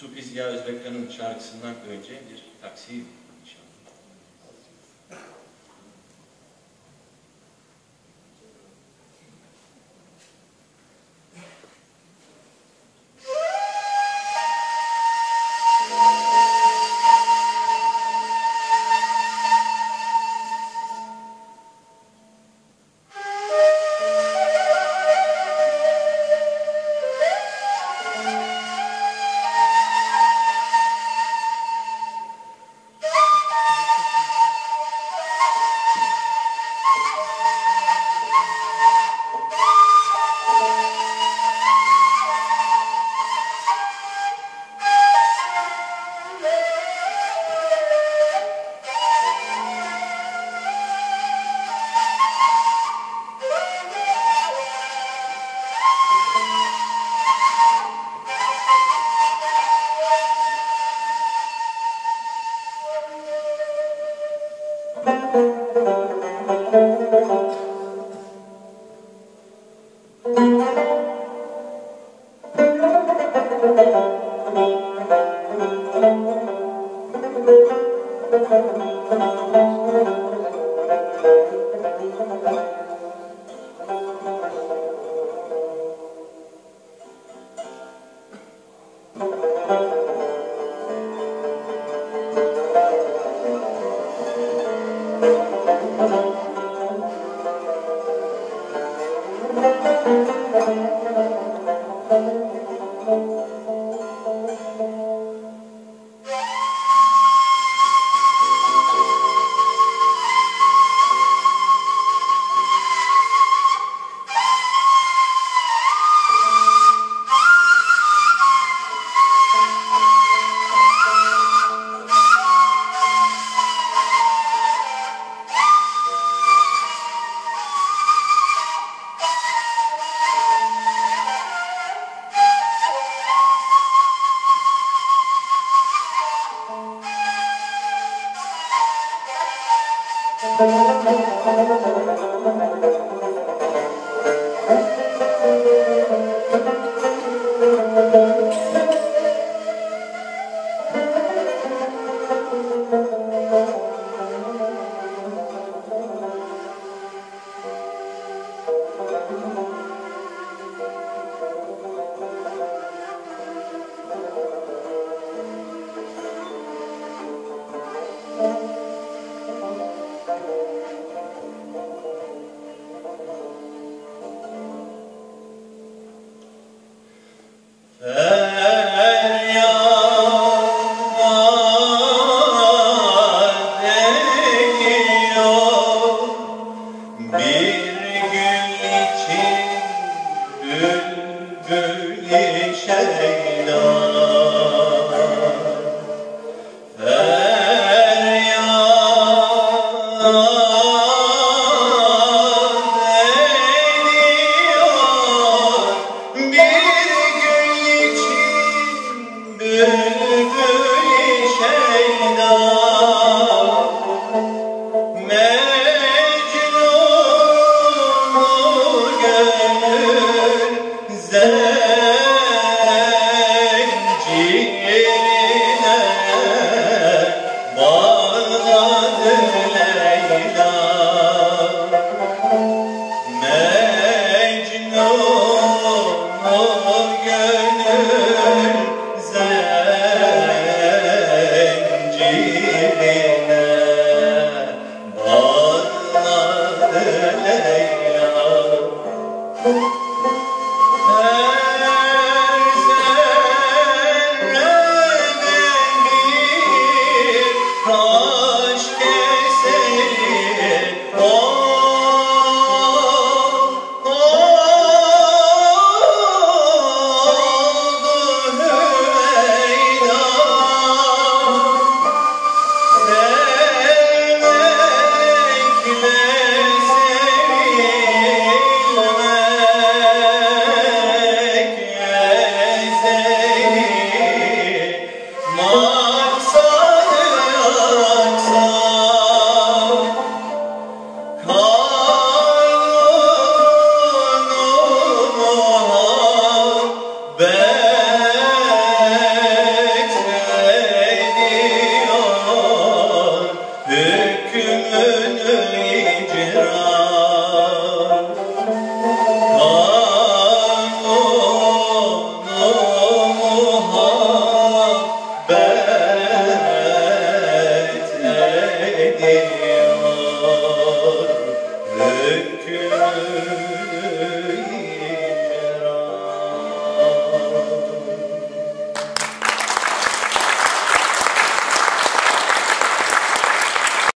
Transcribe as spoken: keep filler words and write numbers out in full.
Sürpriz ya Özbekkan'ın şarkısından önce bir taksi no! Amen.